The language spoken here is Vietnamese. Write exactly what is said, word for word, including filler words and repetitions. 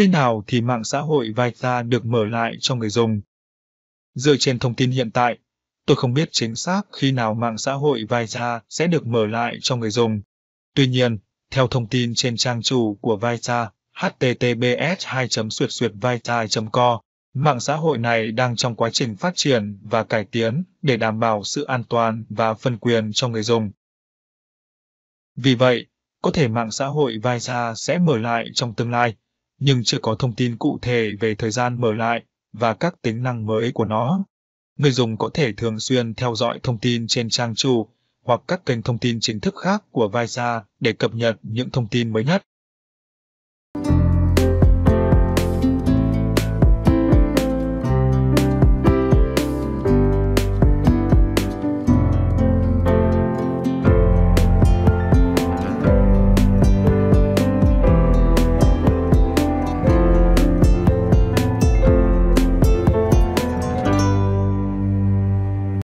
Khi nào thì mạng xã hội Vitae được mở lại cho người dùng? Dựa trên thông tin hiện tại, tôi không biết chính xác khi nào mạng xã hội Vitae sẽ được mở lại cho người dùng. Tuy nhiên, theo thông tin trên trang chủ của Vitae, h t t p s hai chấm gạch chéo gạch chéo vitae chấm co, mạng xã hội này đang trong quá trình phát triển và cải tiến để đảm bảo sự an toàn và phân quyền cho người dùng. Vì vậy, có thể mạng xã hội Vitae sẽ mở lại trong tương lai, nhưng chưa có thông tin cụ thể về thời gian mở lại và các tính năng mới của nó. Người dùng có thể thường xuyên theo dõi thông tin trên trang chủ hoặc các kênh thông tin chính thức khác của Vitae để cập nhật những thông tin mới nhất.